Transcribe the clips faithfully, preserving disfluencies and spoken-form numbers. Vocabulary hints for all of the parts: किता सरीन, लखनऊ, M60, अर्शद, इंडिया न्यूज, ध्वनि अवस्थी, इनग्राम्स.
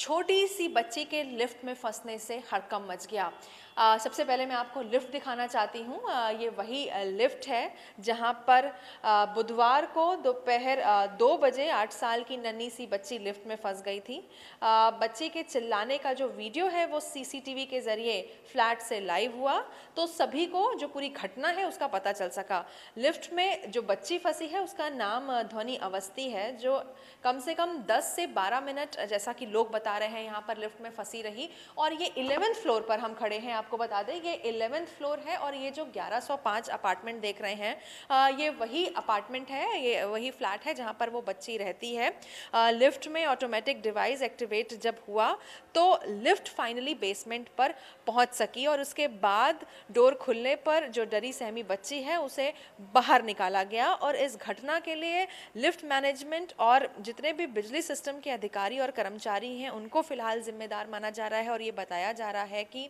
छोटी सी बच्ची के लिफ्ट में फंसने से हड़कंप मच गया। आ, सबसे पहले मैं आपको लिफ्ट दिखाना चाहती हूँ। ये वही लिफ्ट है जहाँ पर बुधवार को दोपहर दो बजे आठ साल की नन्ही सी बच्ची लिफ्ट में फंस गई थी। आ, बच्ची के चिल्लाने का जो वीडियो है वो सीसीटीवी के जरिए फ्लैट से लाइव हुआ, तो सभी को जो पूरी घटना है उसका पता चल सका। लिफ्ट में जो बच्ची फंसी है उसका नाम ध्वनि अवस्थी है, जो कम से कम दस से बारह मिनट, जैसा कि लोग बता रहे हैं, यहाँ पर लिफ्ट में फंसी रही। और ये ग्यारहवें फ्लोर पर हम खड़े हैं, आपको बता दें ये ग्यारहवें फ्लोर है। और ये जो ग्यारह सौ पाँच अपार्टमेंट देख रहे हैं ये वही अपार्टमेंट है, ये वही फ्लैट है जहाँ पर वो बच्ची रहती है। लिफ्ट में ऑटोमेटिक डिवाइस एक्टिवेट जब हुआ तो लिफ्ट फाइनली बेसमेंट पर पहुँच सकी और उसके बाद डोर खुलने पर जो डरी सहमी बच्ची है उसे बाहर निकाला गया। और इस घटना के लिए लिफ्ट मैनेजमेंट और जितने भी बिजली सिस्टम के अधिकारी और कर्मचारी हैं उनको फिलहाल जिम्मेदार माना जा रहा है। और ये बताया जा रहा है कि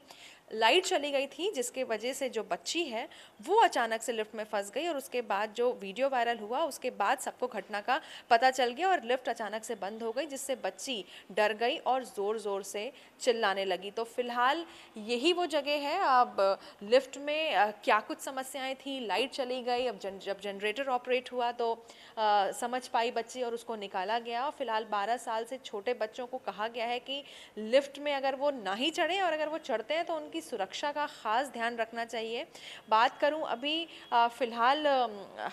लाइट चली गई थी जिसके वजह से जो बच्ची है वो अचानक से लिफ्ट में फंस गई और उसके बाद जो वीडियो वायरल हुआ उसके बाद सबको घटना का पता चल गया और लिफ्ट अचानक से बंद हो गई जिससे बच्ची डर गई और ज़ोर ज़ोर से चिल्लाने लगी। तो फिलहाल यही वो जगह है। अब लिफ्ट में क्या कुछ समस्याएं थी, लाइट चली गई, अब जन, जब जनरेटर ऑपरेट हुआ तो आ, समझ पाई बच्ची और उसको निकाला गया। और फिलहाल बारह साल से छोटे बच्चों को कहा गया है कि लिफ्ट में अगर वो ना ही चढ़ें, और अगर वो चढ़ते हैं तो उनकी सुरक्षा का खास ध्यान रखना चाहिए। बात करूं अभी फिलहाल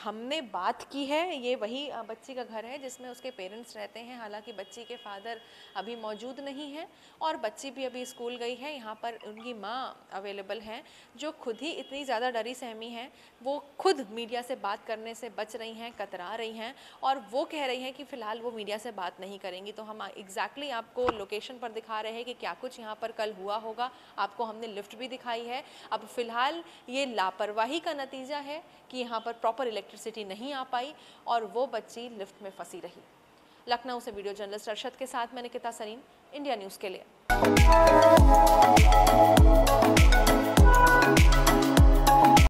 हमने बात की है, ये वही बच्ची का घर है जिसमें उसके पेरेंट्स रहते हैं। हालांकि बच्ची के फादर अभी मौजूद नहीं हैं और बच्ची भी अभी स्कूल गई है। यहाँ पर उनकी माँ अवेलेबल हैं जो खुद ही इतनी ज़्यादा डरी सहमी हैं, वो खुद मीडिया से बात करने से बच रही हैं, कतरा रही हैं और वो कह रही हैं कि फ़िलहाल वो मीडिया से बात नहीं करेंगी। तो हम एग्जैक्टली आपको लोकेशन पर दिखा रहे हैं कि क्या कुछ यहाँ पर कल हुआ होगा, आपको हमने लिफ्ट भी दिखाई है। अब फिलहाल ये लापरवाही का नतीजा है कि यहाँ पर प्रॉपर इलेक्ट्रिसिटी नहीं आ पाई और वो बच्ची लिफ्ट में फंसी रही। लखनऊ से वीडियो जर्नलिस्ट अर्शद के साथ मैंने किता सरीन, इंडिया न्यूज के लिए।